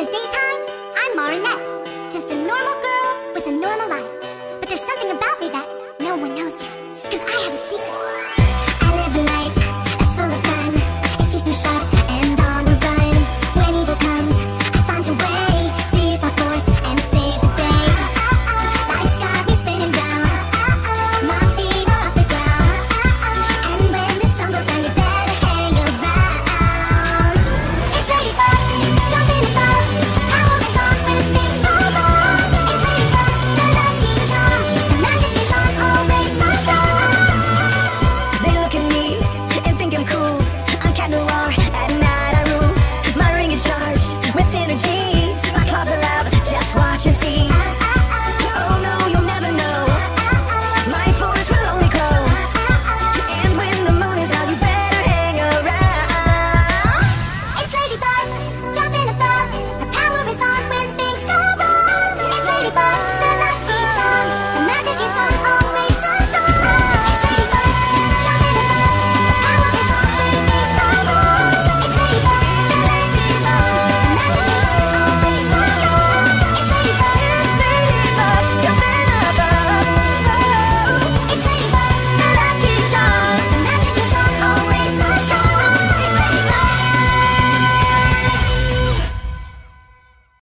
In the daytime, I'm Marinette, just a normal girl with a normal life.